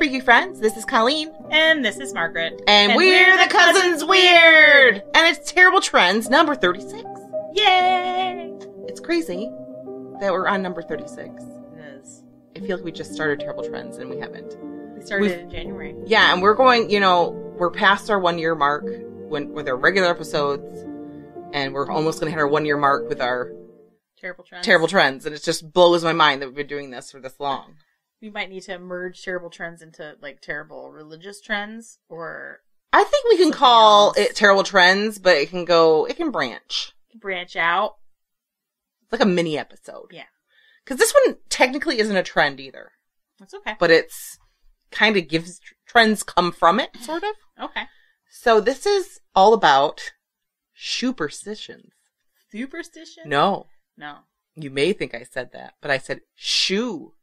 freaky friends. This is Colleen. And this is Margaret. And we're the Cousins Weird. And it's Terrible Trends number 36. Yay! It's crazy that we're on number 36. It is. I feel like we just started Terrible Trends and we haven't. We started in January. Yeah, and we're going, you know, we're past our 1 year mark with our regular episodes. And we're almost going to hit our 1 year mark with our Terrible Trends. And it just blows my mind that we've been doing this for this long. We might need to merge Terrible Trends into, like, terrible religious trends, or... I think we can call it Terrible Trends, but it can go... It can branch. Branch out. Like a mini episode. Yeah. Because this one technically isn't a trend either. That's okay. But it's... Kind of gives... Trends come from it, sort of. Okay. So this is all about... Superstitions. Superstitions? No. No. You may think I said that, but I said shoe-perstitions.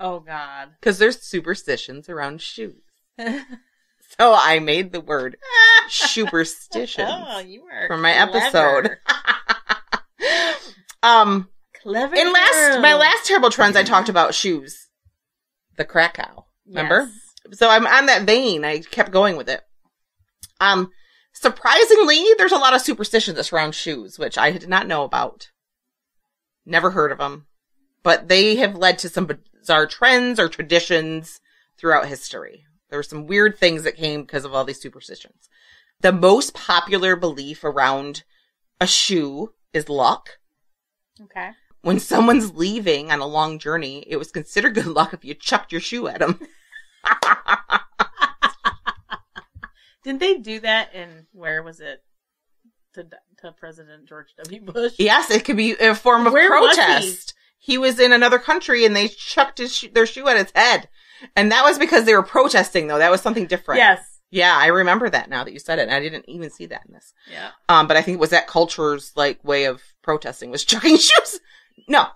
Oh, God. Because there's superstitions around shoes. So I made the word superstitions for my clever episode. Clever. In my last Terrible Trends, I talked about shoes. The Krakow. Remember? Yes. So I'm on that vein. I kept going with it. Surprisingly, there's a lot of superstitions that surround shoes, which I did not know about. Never heard of them. But they have led to some bizarre trends or traditions throughout history. There were some weird things that came because of all these superstitions. The most popular belief around a shoe is luck. Okay. When someone's leaving on a long journey, it was considered good luck if you chucked your shoe at them. Didn't they do that in, where was it, to President George W. Bush? Yes, it could be a form of protest. He was in another country and they chucked their shoe at his head. And that was because they were protesting, though. That was something different. Yes. Yeah, I remember that now that you said it. And I didn't even see that in this. Yeah. But I think it was that culture's, like, way of protesting was chucking shoes. No.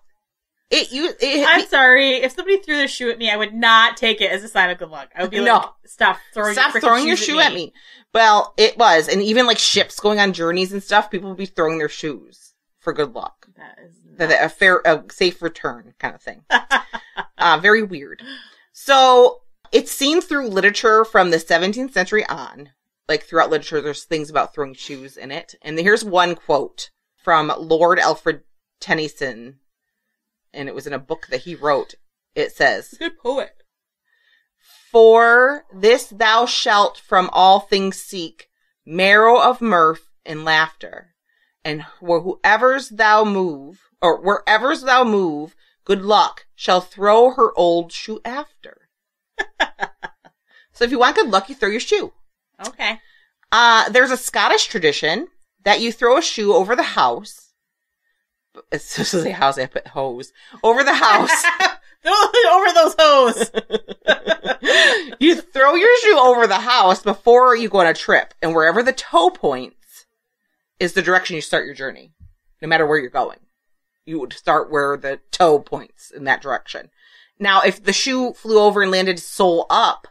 I'm sorry. If somebody threw their shoe at me, I would not take it as a sign of good luck. I would be like, no. Stop throwing your shoe at me. Well, it was. And even like ships going on journeys and stuff, people would be throwing their shoes for good luck. That is a safe return kind of thing. Very weird. So it's seen through literature from the 17th century on. Like throughout literature, there's things about throwing shoes in it. And here's one quote from Lord Alfred Tennyson. And it was in a book that he wrote. It says, "Good poet. For this thou shalt from all things seek marrow of mirth and laughter, and wherever thou move, good luck shall throw her old shoe after." So if you want good luck, you throw your shoe. Okay. There's a Scottish tradition that you throw a shoe over the house. It's just a house. I put hose over the house. Over those hose. You throw your shoe over the house before you go on a trip, and wherever the toe points is the direction you start your journey. No matter where you're going, you would start where the toe points in that direction. Now, if the shoe flew over and landed sole up,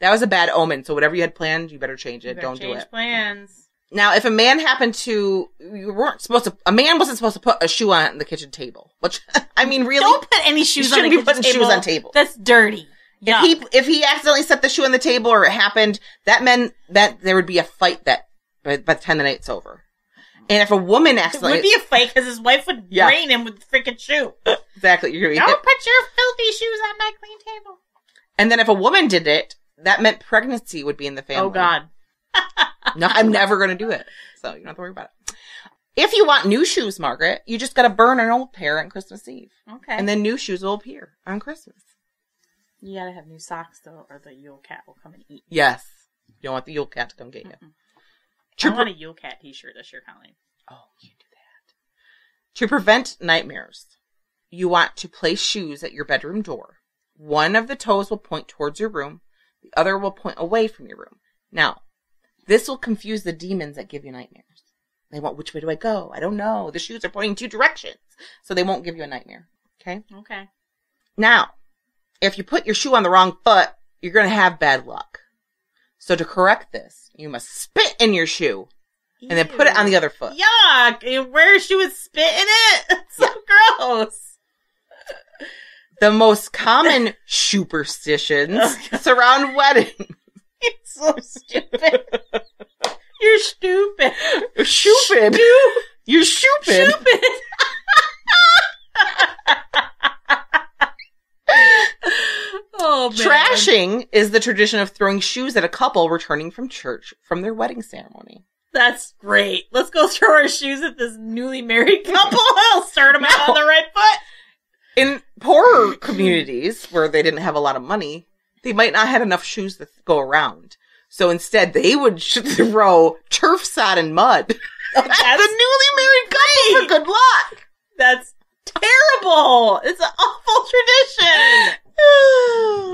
that was a bad omen. So whatever you had planned, you better change it. Don't do it. Plans. Now, if a man happened to, a man wasn't supposed to put a shoe on the kitchen table, which, I mean, really. Don't put any shoes on the kitchen table. Shouldn't be putting shoes on tables. That's dirty. Yuck. If he accidentally set the shoe on the table or it happened, that meant that there would be a fight by the time the night's over. And if a woman accidentally. It would be a fight because his wife would brain him with the freaking shoe. Exactly. Don't put your filthy shoes on my clean table. And then if a woman did it, that meant pregnancy would be in the family. Oh, God. No, I'm never going to do it. So you don't have to worry about it. If you want new shoes, Margaret, you just got to burn an old pair on Christmas Eve. Okay. And then new shoes will appear on Christmas. You got to have new socks, though, or the Yule Cat will come and eat you. Yes. You don't want the Yule Cat to come get you. I want a Yule Cat t-shirt this year, Colleen. Oh, you do that. To prevent nightmares, you want to place shoes at your bedroom door. One of the toes will point towards your room. The other will point away from your room. Now, this will confuse the demons that give you nightmares. They want, which way do I go? I don't know. The shoes are pointing two directions. So they won't give you a nightmare. Okay? Okay. Now, if you put your shoe on the wrong foot, you're going to have bad luck. So to correct this, you must spit in your shoe and then put it on the other foot. Yuck! Where she would spit in it? It's so gross. The most common superstitions surround weddings. It's so stupid. You're stupid. Stupid. You're stupid. Stupid. Oh, man. Trashing is the tradition of throwing shoes at a couple returning from church from their wedding ceremony. That's great. Let's go throw our shoes at this newly married couple. I'll start them out on the right foot. In poorer communities where they didn't have a lot of money, they might not have enough shoes to go around. So instead, they would throw turf, sod, and mud at the newly married couple for good luck. That's terrible. It's an awful tradition.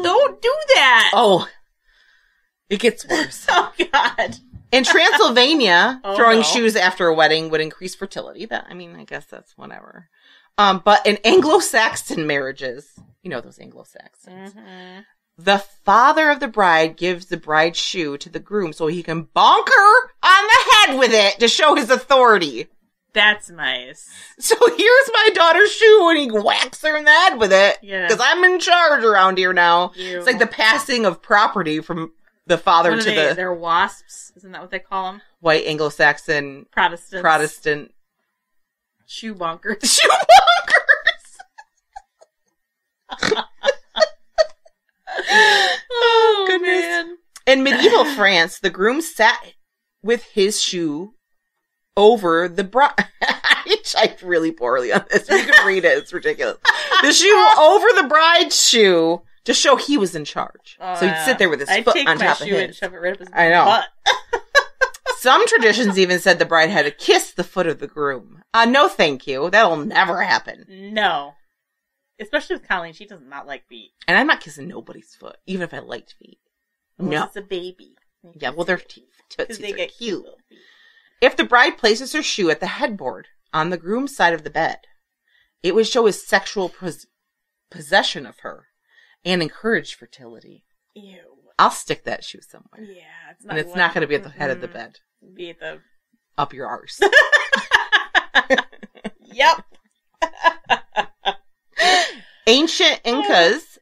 Don't do that. Oh, it gets worse. Oh, God. In Transylvania, throwing shoes after a wedding would increase fertility. I guess that's whatever. But in Anglo-Saxon marriages, you know those Anglo-Saxons, the father of the bride gives the bride's shoe to the groom so he can bonk her on the head with it to show his authority. That's nice. So here's my daughter's shoe, and he whacks her in the head with it because I'm in charge around here now. Ew. It's like the passing of property from the father to the... They're wasps. Isn't that what they call them? White Anglo-Saxon... Protestant... Shoe bonkers. Shoe bonkers! Oh, goodness. Man. In medieval France, the groom sat with his shoe over the bride. I typed really poorly on this. You can read it. It's ridiculous. The shoe over the bride's shoe to show he was in charge. So he'd sit there with his foot on top of his. I'd take my shoe and shove it right up his butt. I know. Some traditions even said the bride had to kiss the foot of the groom. No, thank you. That'll never happen. No. Especially with Colleen. She does not like feet. And I'm not kissing nobody's foot, even if I liked feet. Unless it's a baby. Yeah, well, their tootsies are cute. If the bride places her shoe at the headboard on the groom's side of the bed, it would show his sexual possession of her and encourage fertility. Ew. I'll stick that shoe somewhere. Yeah. It's not not going to be at the head of the bed. Be at the... Up your arse. Yep. Ancient Incas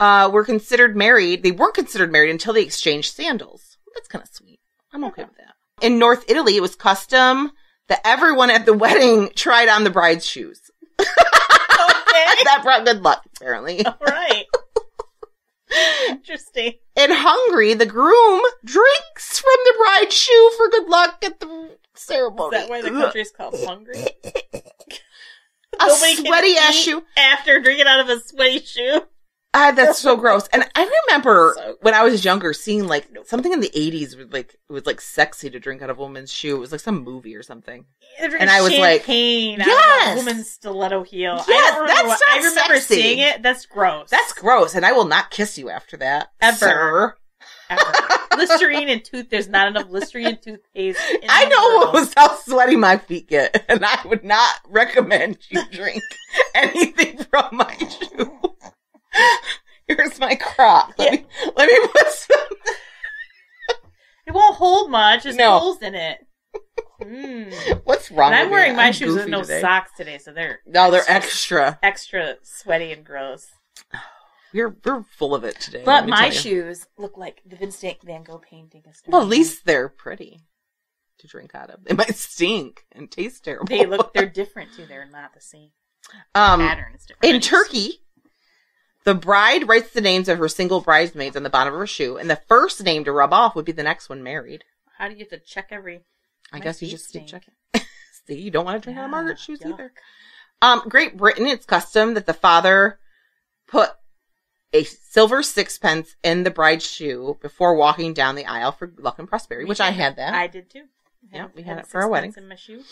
were considered married. They weren't considered married until they exchanged sandals. That's kind of sweet. I'm okay with that. In North Italy, it was custom that everyone at the wedding tried on the bride's shoes. Okay. That brought good luck, apparently. All right. Interesting. In Hungary, the groom drinks from the bride's shoe for good luck at the ceremony. Is that why the country's called Hungary? A sweaty ass shoe. After drinking out of a sweaty shoe. That's so gross. And I remember when I was younger seeing like something in the 80s with like it was like sexy to drink out of a woman's shoe. It was like some movie or something. And I was like, yes, a woman's stiletto heel. Yes, that's not sexy. I remember seeing it. That's gross. That's gross. And I will not kiss you after that, ever. Ever. Listerine and tooth. There's not enough Listerine and toothpaste. I know how sweaty my feet get, and I would not recommend you drink anything from my shoe. Here's my crock. Let me put some. It won't hold much. There's holes in it. What's wrong? And I'm wearing my shoes with no socks today, so they're extra, extra sweaty and gross. We're full of it today. But my shoes look like the Vincent Van Gogh painting. Well, at least they're pretty to drink out of. They might stink and taste terrible. They're different too. They're not the same. Pattern is different. In Turkey, the bride writes the names of her single bridesmaids on the bottom of her shoe, and the first name to rub off would be the next one married. How do you have to check every? I guess you just keep checking. See, you don't want to drink out of Margaret's shoes either. Great Britain, it's custom that the father put a silver sixpence in the bride's shoe before walking down the aisle for luck and prosperity, which I had that. I did too. Yeah, we had it for our wedding. In my shoe.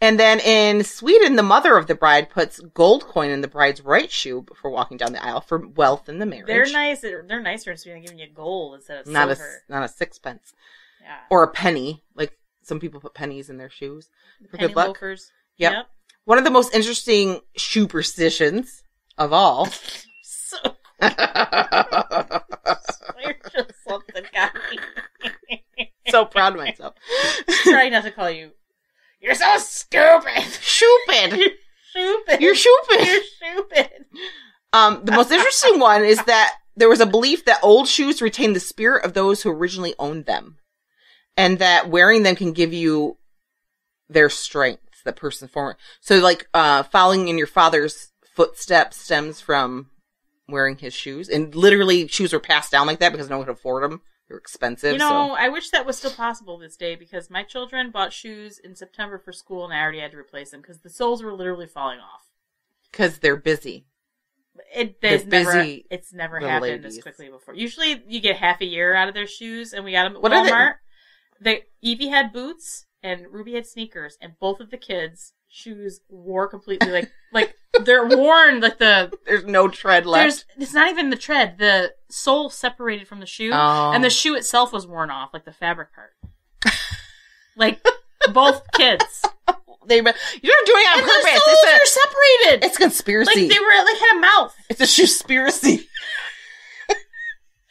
And then in Sweden, the mother of the bride puts gold coin in the bride's right shoe before walking down the aisle for wealth in the marriage. They're nice. They're nicer in Sweden, giving you gold instead of silver. Not a sixpence. Yeah. Or a penny. Like some people put pennies in their shoes for good luck. Loafers. Yep. One of the most interesting superstitions of all. So I swear to something, got me. So proud of myself. Trying not to call you. You're so stupid. Stupid. You're stupid. The most interesting one is that there was a belief that old shoes retain the spirit of those who originally owned them, and that wearing them can give you their strengths, the person forward. So, like, following in your father's footsteps stems from wearing his shoes. And literally, shoes were passed down like that because no one could afford them. They were expensive. You know, so. I wish that was still possible this day, because my children bought shoes in September for school, and I already had to replace them because the soles were literally falling off. Because they're busy. It's never happened this quickly before. Usually, you get half a year out of their shoes, and we got them at Walmart. Evie had boots, and Ruby had sneakers, and both of the kids' shoes wore completely, like they're worn, like there's no tread left. It's not even the tread. The sole separated from the shoe, and the shoe itself was worn off, like the fabric part. Like, both kids. You're doing it on purpose. The soles are separated. It's a conspiracy. Like, they were, like, had a mouth. It's a shoe-spiracy. And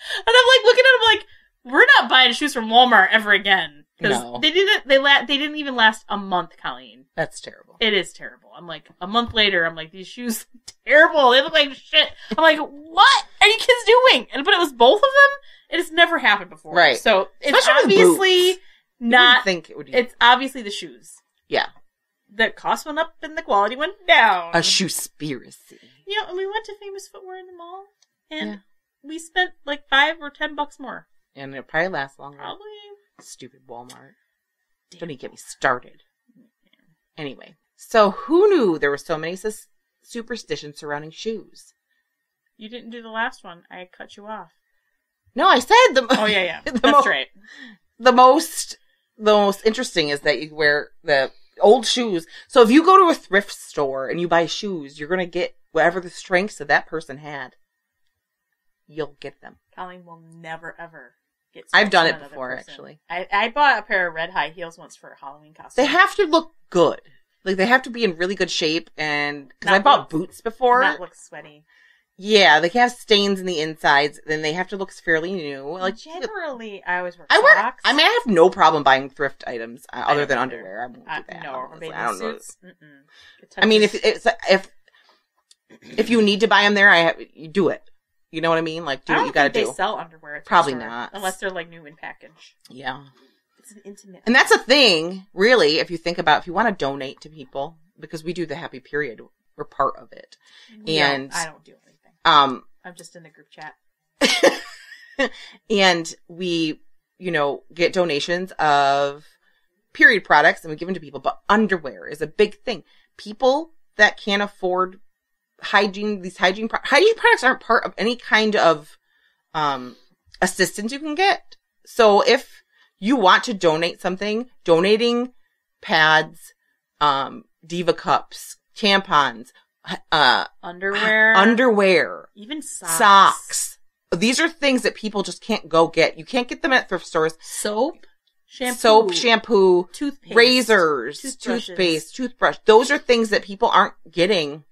I'm, like, looking at them like, we're not buying shoes from Walmart ever again. No. They didn't even last a month, Colleen. That's terrible. It is terrible. I'm like, a month later, I'm like, these shoes are terrible. They look like shit. I'm like, what are you kids doing? But it was both of them? It has never happened before. Right. So, it's obviously not... It's obviously the shoes. Yeah. The cost went up and the quality went down. A shoe-spiracy. You know, and we went to Famous Footwear in the mall, and we spent like $5 or $10 more. And it'll probably last longer. Probably. Stupid Walmart. Damn. Don't even get me started. Anyway, so who knew there were so many superstitions surrounding shoes? You didn't do the last one. I cut you off. No, I said the... Oh, yeah. That's right. The most interesting is that you wear the... old shoes. So if you go to a thrift store and you buy shoes, you're going to get whatever the strengths that that person had. You'll get them. Colleen will never, ever get strengths. I've done it before, actually. I bought a pair of red high heels once for a Halloween costume. They have to look good. Like, they have to be in really good shape. And because I bought boots before. Not look sweaty. Yeah, they can have stains in the insides. Then they have to look fairly new. Like, generally, I always wear socks. I mean, I have no problem buying thrift items other than underwear. I won't do that. No, or bathing suits. I mean, if you need to buy them there, you do it. You know what I mean? Like, do what you gotta do. I don't think they sell underwear. At Probably not, unless they're like new in package. Yeah, it's an intimate. And that's a thing, really. If you think about, if you want to donate to people, because we do the Happy Period, we're part of it, and I don't do it. I'm just in the group chat. And we, you know, get donations of period products and we give them to people. But underwear is a big thing. People that can't afford hygiene products aren't part of any kind of assistance you can get. So if you want to donate something, donating pads, Diva cups, tampons, underwear, even socks. These are things that people just can't go get. You can't get them at thrift stores. Soap, shampoo, toothpaste, razors, toothbrush. Those are things that people aren't getting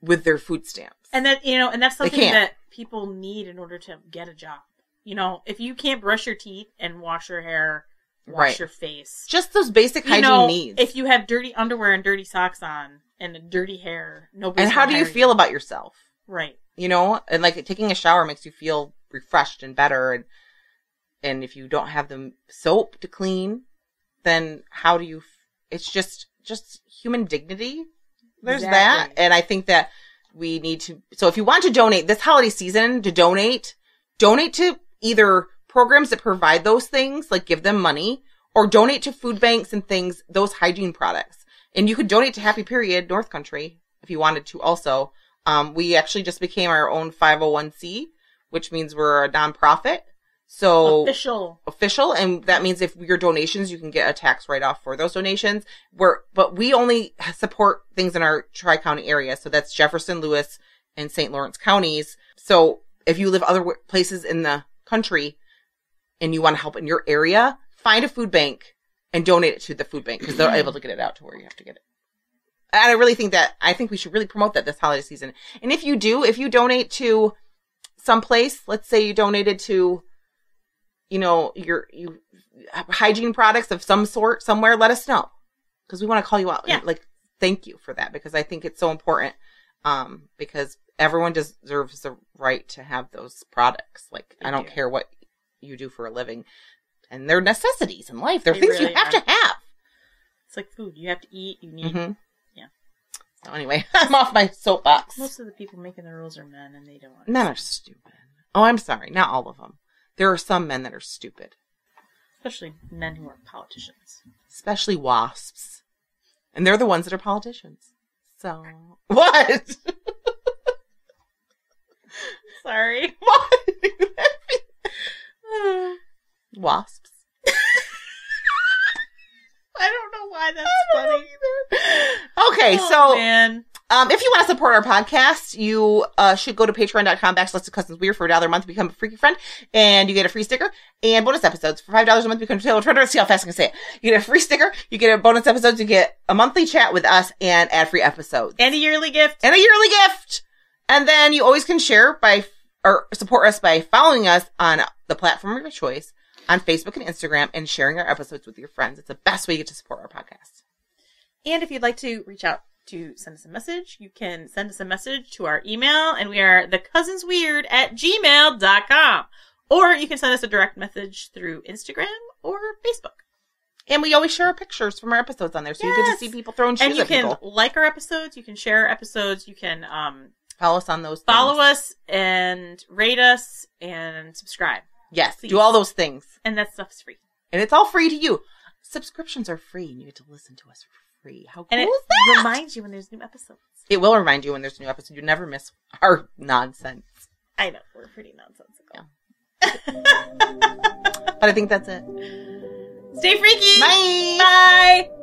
with their food stamps. And that, you know, and that's something that people need in order to get a job. You know, if you can't brush your teeth and wash your hair, wash your face, just those basic hygiene needs. If you have dirty underwear and dirty socks on. And dirty hair. And how do you feel about yourself? Right. You know? And, like, taking a shower makes you feel refreshed and better. And if you don't have the soap to clean, then how do you... It's just human dignity. There's that. And I think that we need to... So if you want to donate this holiday season, to donate to either programs that provide those things, like give them money, or donate to food banks and things, those hygiene products. And you could donate to Happy Period North Country if you wanted to also. We actually just became our own 501c, which means we're a nonprofit. So official. And that means if your donations, you can get a tax write-off for those donations. But we only support things in our tri-county area. So that's Jefferson, Lewis, and St. Lawrence counties. So if you live other places in the country and you want to help in your area, find a food bank. And donate it to the food bank because they're able to get it out to where you have to get it. And I think we should really promote that this holiday season. And if you donate to some place, let's say you donated to, you know, your hygiene products of some sort somewhere, let us know because we want to call you out. Yeah. And, like, thank you for that because I think it's so important because everyone deserves the right to have those products. Like, I don't care what you do for a living. And they're necessities in life. They're things you have to have. It's like food. You have to eat. You need. Mm-hmm. Yeah. So anyway, I'm off my soapbox. Most of the people making the rules are men, and they don't want to. Men are stupid. Oh, I'm sorry. Not all of them. There are some men that are stupid. Especially men who are politicians. Especially WASPs. And they're the ones that are politicians. So. What? Sorry. What? Wasps. I don't know why that's funny. Okay, oh, so man. If you want to support our podcast, you should go to patreon.com/thecousinsweird for $1 a month to become a freaky friend, and you get a free sticker and bonus episodes. For $5 a month, become a Terrible Trender. See how fast I can say it. You get a free sticker, you get a bonus episodes, you get a monthly chat with us, and ad-free episodes. And a yearly gift. And a yearly gift. And then you always can share by or support us by following us on the platform of your choice on Facebook and Instagram, and sharing our episodes with your friends. It's the best way you get to support our podcast. And if you'd like to reach out to send us a message, you can send us a message to our email, and we are thecousinsweird@gmail.com. Or you can send us a direct message through Instagram or Facebook. And we always share our pictures from our episodes on there, so you get to see people throwing shoes at people. And you can like our episodes, you can share our episodes, you can follow us on those things. Follow us, and rate us, and subscribe. Yes, please. Do all those things. And that stuff's free. And it's all free to you. Subscriptions are free, and you get to listen to us for free. How cool is that? And it reminds you when there's new episodes. It will remind you when there's a new episode. You never miss our nonsense. I know. We're pretty nonsensical. Yeah. But I think that's it. Stay freaky. Bye. Bye.